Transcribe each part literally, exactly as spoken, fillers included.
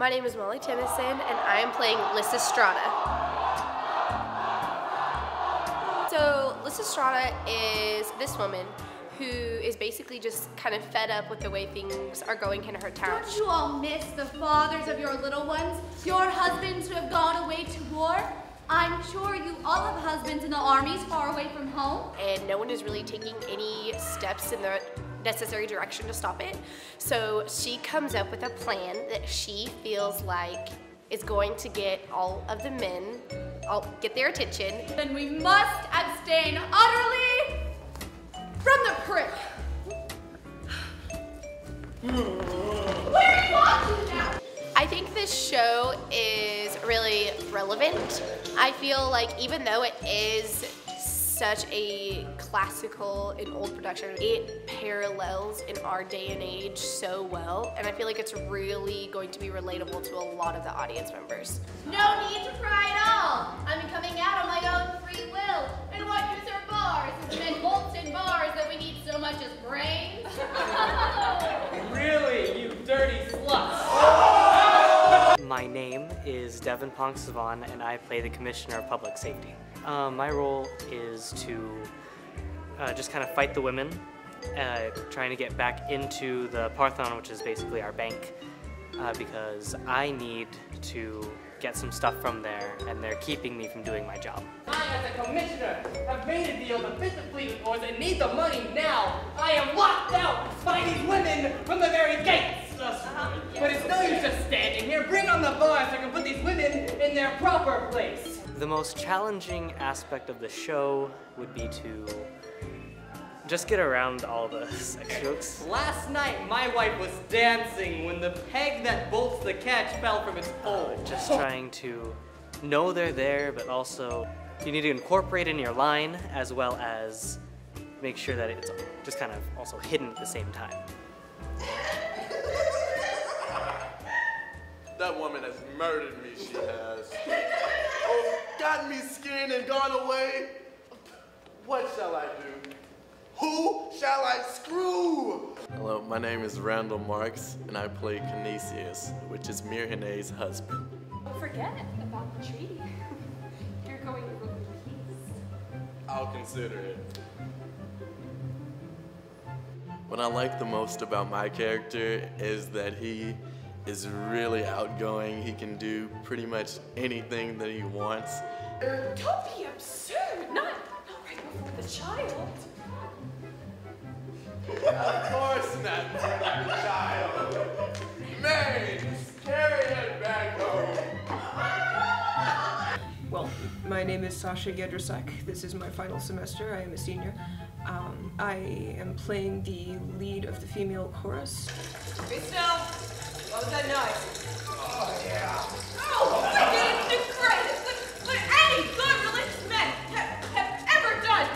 My name is Molly Tennyson, and I am playing Lysistrata. So Lysistrata is this woman who is basically just kind of fed up with the way things are going in her town. Don't you all miss the fathers of your little ones, your husbands who have gone away to war? I'm sure you all have husbands in the armies far away from home. And no one is really taking any steps in the necessary direction to stop it. So she comes up with a plan that she feels like is going to get all of the men, all, get their attention. Then we must abstain utterly from the prick. Where are you walking now? I think this show is really relevant. I feel like even though it is such a classical and old production, it parallels in our day and age so well, and I feel like it's really going to be relatable to a lot of the audience members. No need to cry at all. I'm coming out on my own free will, and what use are bars? It's been molten bars that we need so much as brains. Really, you dirty sluts. My name is Devon Pong-Savon, and I play the Commissioner of Public Safety. Uh, my role is to uh, just kind of fight the women, uh, trying to get back into the Parthenon, which is basically our bank, uh, because I need to get some stuff from there, and they're keeping me from doing my job. I, as a commissioner, have made a deal to fit the fleet of wars and need the money now. I am locked out by these women from the very gates. But it's no use just standing here. Bring on the bars so I can put these women in their proper place. The most challenging aspect of the show would be to just get around all the sex jokes. Last night, my wife was dancing when the peg that bolts the catch fell from its pole. Uh, just trying to know they're there, but also you need to incorporate in your line as well as make sure that it's just kind of also hidden at the same time. That woman has murdered me, she has. Oh, got me skinned and gone away. What shall I do? Who shall I screw? Hello, my name is Randall Marks, and I play Kinesius, which is Mirhane's husband. Don't forget about the treaty. You're going to rule in peace. I'll consider it. What I like the most about my character is that he is really outgoing. He can do pretty much anything that he wants. Don't be absurd! Not, not right before the child. Of course not before the child. Maids, carry it back home. Well, my name is Sasha Gedrasek. This is my final semester. I am a senior. Um, I am playing the lead of the female chorus. Be still. What was that noise? Oh, yeah. Oh, wicked and degraded! What, what any good religious men have, have ever done,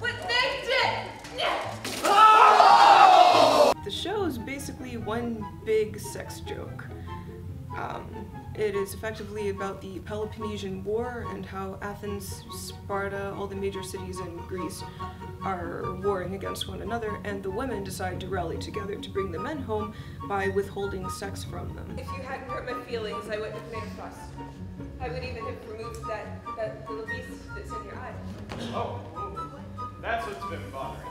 what they did! Yeah. Oh! The show is basically one big sex joke. Um, it is effectively about the Peloponnesian War and how Athens, Sparta, all the major cities in Greece are warring against one another, and the women decide to rally together to bring the men home by withholding sex from them. If you hadn't hurt my feelings, I wouldn't have made a fuss. I would even have removed that, that little beast that's in your eye. Oh, that's what's been bothering me.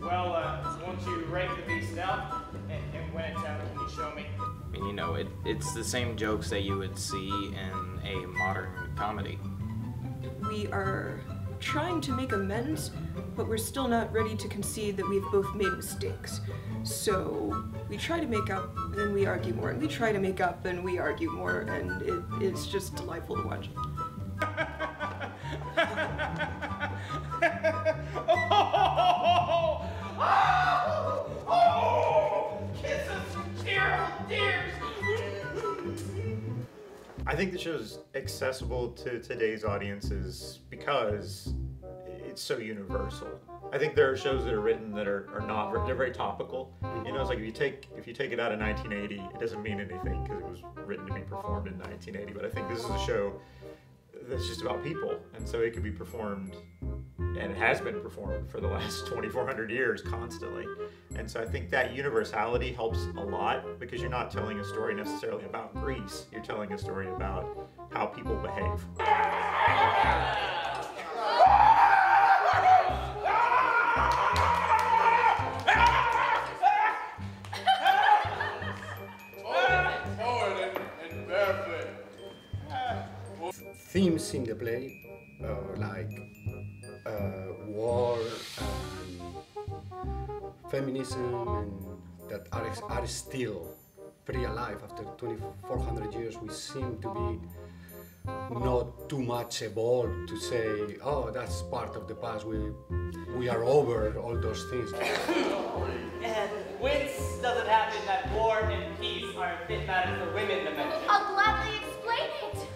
Well, uh, won't you rake the beast out? And, and when it's out, can you show me? I mean, you know, it, it's the same jokes that you would see in a modern comedy. We are trying to make amends, but we're still not ready to concede that we've both made mistakes. So we try to make up, and we argue more, and we try to make up, and we argue more, and it, it's just delightful to watch. Oh, oh, oh, oh, kisses, dear, dears. I think the show's accessible to today's audiences because it's so universal. I think there are shows that are written that are, are not, they're very topical. You know, it's like if you take if you take it out of nineteen eighty, it doesn't mean anything because it was written to be performed in nineteen eighty, but I think this is a show that's just about people, and so it could be performed and has been performed for the last twenty-four hundred years constantly. And so I think that universality helps a lot, because you're not telling a story necessarily about Greece, you're telling a story about how people behave. Themes in the play, uh, like uh, war and feminism, and that are, are still pretty alive after twenty-four hundred years. We seem to be not too much evolved to say, oh, that's part of the past, we, we are over all those things. And whence does it happen that war and peace are fit matters for women to mention? I'll gladly explain it.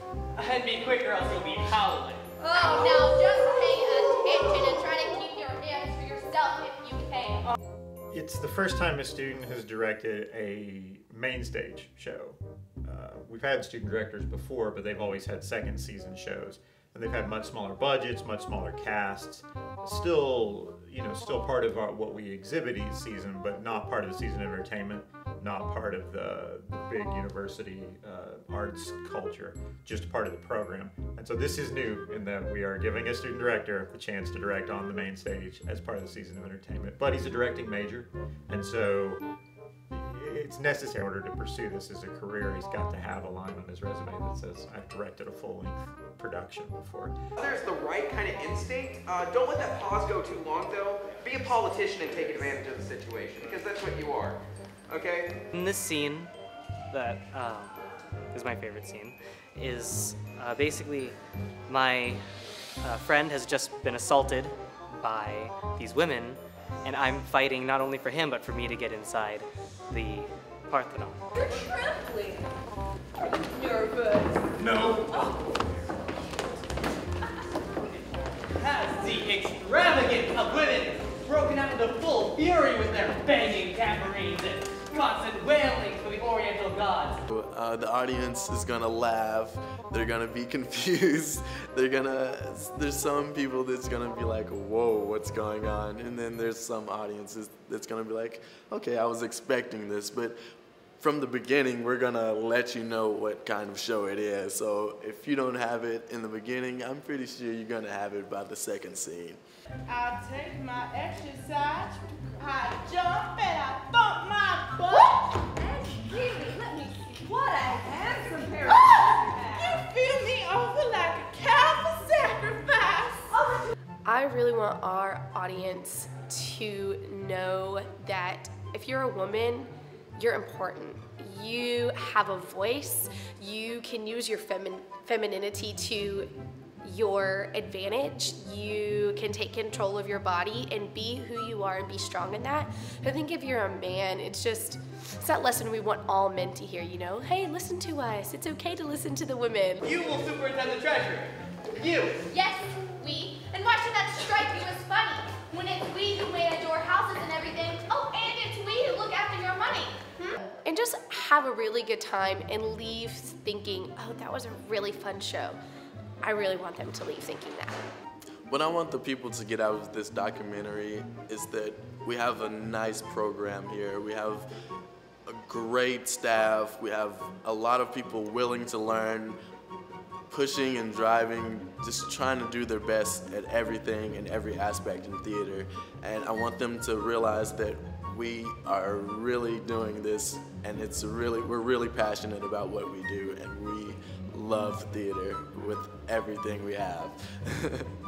And be quick or else you'll be howling. Oh, now just pay attention and try to keep your hands to yourself if you can. It's the first time a student has directed a main stage show. Uh, we've had student directors before, but they've always had second season shows. And they've had much smaller budgets, much smaller casts. Still, you know, still part of our, what we exhibit each season, but not part of the season entertainment, not part of the, the big university uh, arts culture, just part of the program. And so this is new in that we are giving a student director the chance to direct on the main stage as part of the season of entertainment. But he's a directing major, and so it's necessary in order to pursue this as a career. He's got to have a line on his resume that says, I've directed a full-length production before. There's the right kind of instinct. Uh, don't let that pause go too long, though. Be a politician and take advantage of the situation, because that's what you are, okay? In this scene, that um, is my favorite scene, is uh, basically my uh, friend has just been assaulted by these women, and I'm fighting not only for him, but for me to get inside the Parthenon. You're trembling. Are you nervous? No. Oh. Has the extravagance of women broken out into full fury with their banging tambourines and constant wailing for the Oriental gods? Uh, the audience is gonna laugh. They're gonna be confused. They're gonna. There's some people that's gonna be like, "Whoa, what's going on?" And then there's some audiences that's gonna be like, "Okay, I was expecting this." But from the beginning, we're gonna let you know what kind of show it is. So if you don't have it in the beginning, I'm pretty sure you're gonna have it by the second scene. I take my exercise. I jump and I bump my butt. Excuse me, let me see. What a handsome pair of oh, you feel me over like a cow for sacrifice. Oh. I really want our audience to know that if you're a woman, you're important. You have a voice. You can use your femi femininity to your advantage. You can take control of your body and be who you are and be strong in that. I think if you're a man, it's just, it's that lesson we want all men to hear, you know? Hey, listen to us. It's okay to listen to the women. You will superintend the treasury. You. Yes, we. And why should that strike you as funny? When it's we who manage your houses and everything, oh, and it's we who look after your money. Hmm? And just have a really good time and leave thinking, oh, that was a really fun show. I really want them to leave thinking that. What I want the people to get out of this documentary is that we have a nice program here. We have a great staff. We have a lot of people willing to learn, pushing and driving, just trying to do their best at everything and every aspect in theater. And I want them to realize that we are really doing this, and it's really, we're really passionate about what we do, and we love theater with everything we have.